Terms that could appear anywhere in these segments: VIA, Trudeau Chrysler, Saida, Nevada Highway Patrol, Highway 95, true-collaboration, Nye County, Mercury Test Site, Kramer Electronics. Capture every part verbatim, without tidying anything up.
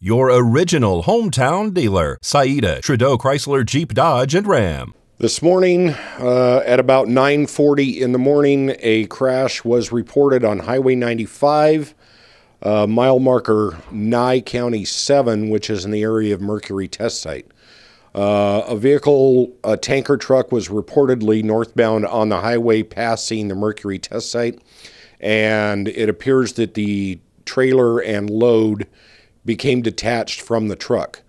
Your original hometown dealer, Saida, Trudeau Chrysler, Jeep, Dodge, and Ram. This morning, uh, at about nine forty in the morning, a crash was reported on Highway ninety-five, uh, mile marker Nye County seven, which is in the area of Mercury Test Site. Uh, a vehicle, a tanker truck, was reportedly northbound on the highway passing the Mercury Test Site, and it appears that the trailer and load became detached from the truck.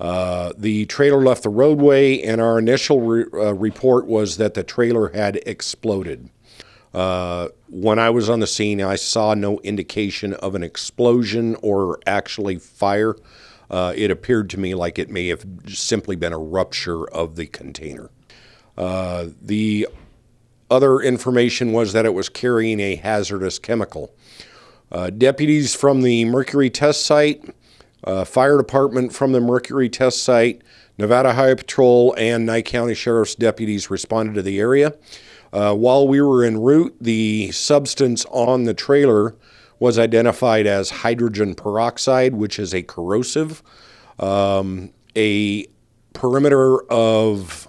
Uh, the trailer left the roadway, and our initial re uh, report was that the trailer had exploded. Uh, when I was on the scene, I saw no indication of an explosion or actually fire. Uh, it appeared to me like it may have simply been a rupture of the container. Uh, the other information was that it was carrying a hazardous chemical. Uh, deputies from the Mercury Test Site, Uh, fire department from the Mercury Test Site, Nevada Highway Patrol, and Nye County Sheriff's deputies responded to the area. Uh, while we were en route, the substance on the trailer was identified as hydrogen peroxide, which is a corrosive. Um, a perimeter of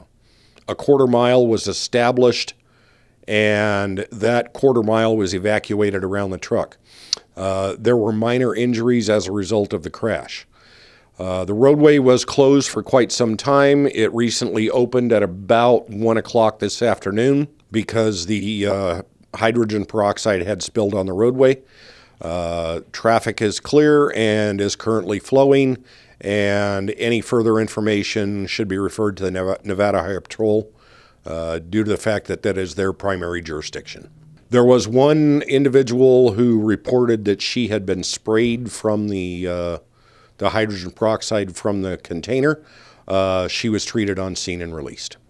a quarter mile was established, and that quarter mile was evacuated around the truck. Uh, there were minor injuries as a result of the crash. Uh, the roadway was closed for quite some time. It recently opened at about one o'clock this afternoon because the uh, hydrogen peroxide had spilled on the roadway. Uh, traffic is clear and is currently flowing, and any further information should be referred to the Nevada Highway Patrol uh, due to the fact that that is their primary jurisdiction. There was one individual who reported that she had been sprayed from the, uh, the hydrogen peroxide from the container. Uh, she was treated on scene and released.